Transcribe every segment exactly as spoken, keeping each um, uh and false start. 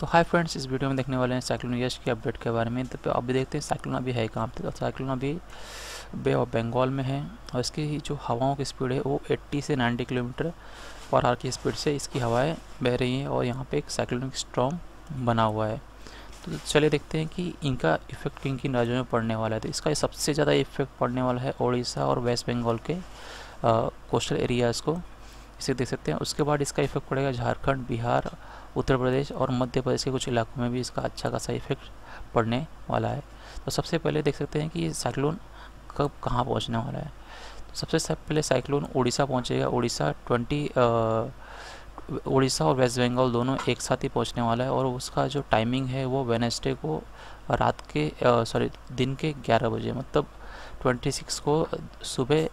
तो hi friends, इस video में देखने वाले हैं साइक्लोन यश की अपडेट के बारे में। तो अभी देखते हैं साइक्लोन अभी है कहाँ पे। तो साइक्लोन अभी बे ऑफ बंगाल में है और इसकी जो हवाओं की स्पीड है वो अस्सी से नब्बे किलोमीटर पर आवर की स्पीड से इसकी हवाएं बह रही हैं और यहाँ पे एक साइक्लोनिक स्टॉर्म बना हुआ है। तो चलिए देखते हैं कि इनका इफेक्ट किन किन राज्यों में पड़ने वाला है। तो इसका सबसे ज़्यादा इफेक्ट पड़ने वाला है उड़ीसा और वेस्ट बंगाल के कोस्टल एरियाज़ को, इसे देख सकते हैं। उसके बाद इसका इफेक्ट पड़ेगा झारखंड, बिहार, उत्तर प्रदेश और मध्य प्रदेश के कुछ इलाकों में भी इसका अच्छा खासा इफेक्ट पड़ने वाला है। तो सबसे पहले देख सकते हैं कि ये साइक्लोन कब कहाँ पहुँचने वाला है। तो सबसे सब पहले साइक्लोन उड़ीसा पहुँचेगा। उड़ीसा ट्वेंटी उड़ीसा और वेस्ट बंगाल दोनों एक साथ ही पहुँचने वाला है और उसका जो टाइमिंग है वो वेडनेसडे को रात के सॉरी दिन के ग्यारह बजे, मतलब ट्वेंटी सिक्स को सुबह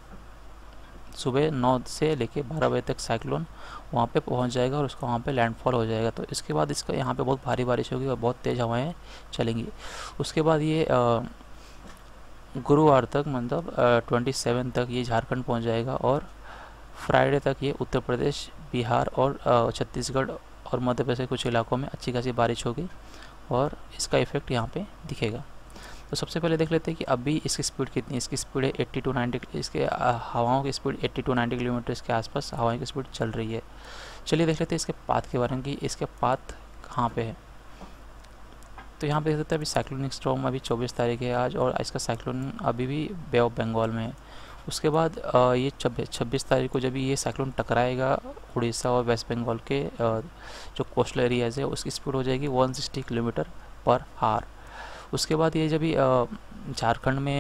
सुबह नौ से लेके बारह बजे तक साइक्लोन वहाँ पे पहुँच जाएगा और उसका वहाँ पे लैंडफॉल हो जाएगा। तो इसके बाद इसका यहाँ पे बहुत भारी बारिश होगी और बहुत तेज़ हवाएं चलेंगी। उसके बाद ये गुरुवार तक, मतलब ट्वेंटी सेवन तक ये झारखंड पहुँच जाएगा और फ्राइडे तक ये उत्तर प्रदेश, बिहार और छत्तीसगढ़ और मध्य प्रदेश के कुछ इलाकों में अच्छी खासी बारिश होगी और इसका इफ़ेक्ट यहाँ पर दिखेगा। तो सबसे पहले देख लेते हैं कि अभी इसकी स्पीड कितनी। इसकी स्पीड है अस्सी टू नब्बे, इसके हवाओं की स्पीड अस्सी टू नब्बे किलोमीटर के आसपास हवाओं की स्पीड चल रही है। चलिए देख लेते हैं इसके पाथ के बारे में कि इसके पाथ कहाँ पे है। तो यहाँ पे देख सकते हैं अभी साइक्लोनिक स्टॉर्म अभी चौबीस तारीख है आज और इसका साइक्लोन अभी भी बे ऑफ बंगाल में है। उसके बाद ये छब्बीस तारीख को जब ये साइक्लोन टकराएगा उड़ीसा और वेस्ट बंगाल के जो कोस्टल एरियाज़ है उसकी स्पीड हो जाएगी one sixty kilometre per hour. उसके बाद ये जब झारखंड में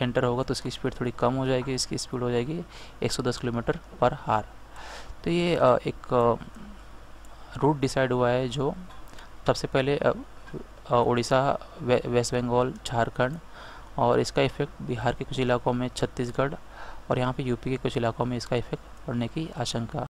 एंटर होगा तो इसकी स्पीड थोड़ी कम हो जाएगी, इसकी स्पीड हो जाएगी एक सौ दस किलोमीटर पर आवर। तो ये आ, एक रूट डिसाइड हुआ है जो सबसे पहले उड़ीसा, वे, वेस्ट बंगाल, झारखंड और इसका इफ़ेक्ट बिहार के कुछ इलाकों में, छत्तीसगढ़ और यहाँ पे यूपी के कुछ इलाकों में इसका इफ़ेक्ट पड़ने की आशंका।